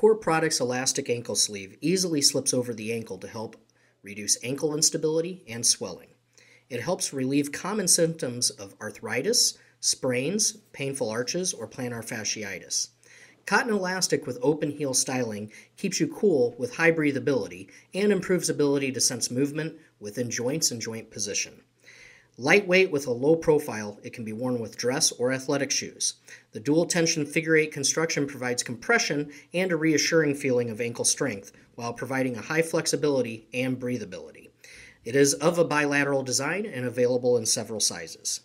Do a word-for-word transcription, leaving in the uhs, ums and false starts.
Core Products Elastic Ankle Sleeve easily slips over the ankle to help reduce ankle instability and swelling. It helps relieve common symptoms of arthritis, sprains, painful arches, or plantar fasciitis. Cotton elastic with open heel styling keeps you cool with high breathability and improves ability to sense movement within joints and joint position. Lightweight with a low profile, it can be worn with dress or athletic shoes. The dual tension figure eight construction provides compression and a reassuring feeling of ankle strength while providing a high flexibility and breathability. It is of a bilateral design and available in several sizes.